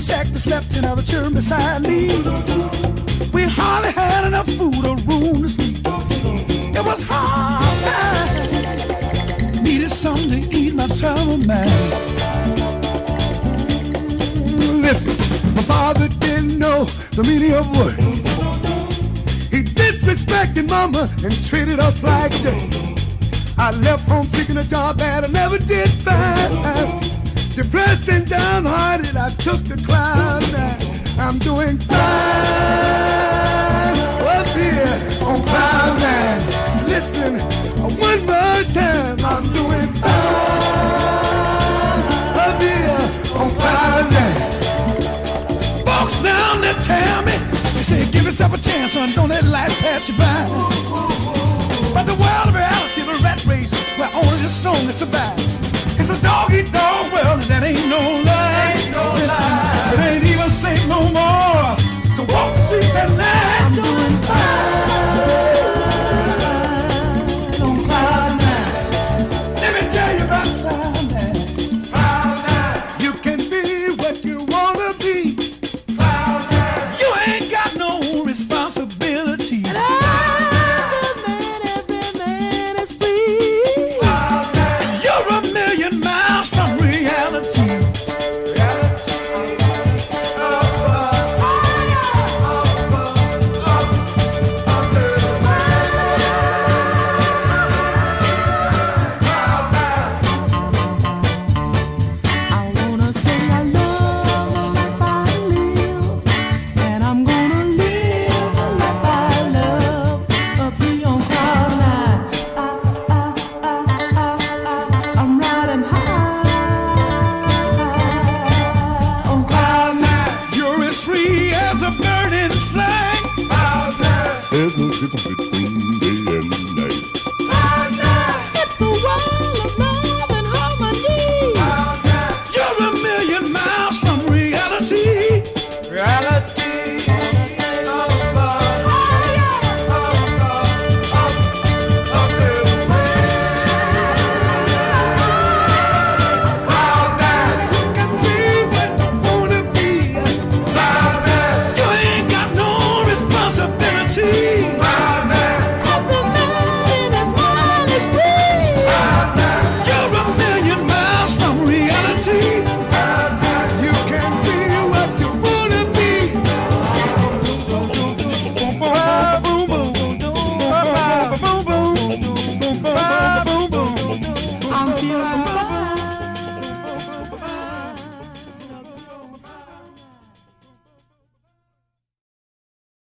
sack that slept in other children beside me. We hardly had enough food or room to sleep. It was hard time. Needed something to eat, my trouble man. Listen, my father didn't know the meaning of work. He disrespected mama and treated us like dirt. I left home seeking a job that I never did find. Depressed and downhearted, I took the climb. I'm doing fine up here on cloud nine. Listen, one more time, I'm doing fine up here on cloud nine. Folks down there tell me, they say, give yourself a chance, son, don't let life pass you by. But the world of reality is a rat race where only the strongest survive. It's a dog-eat-dog world and that ain't no love.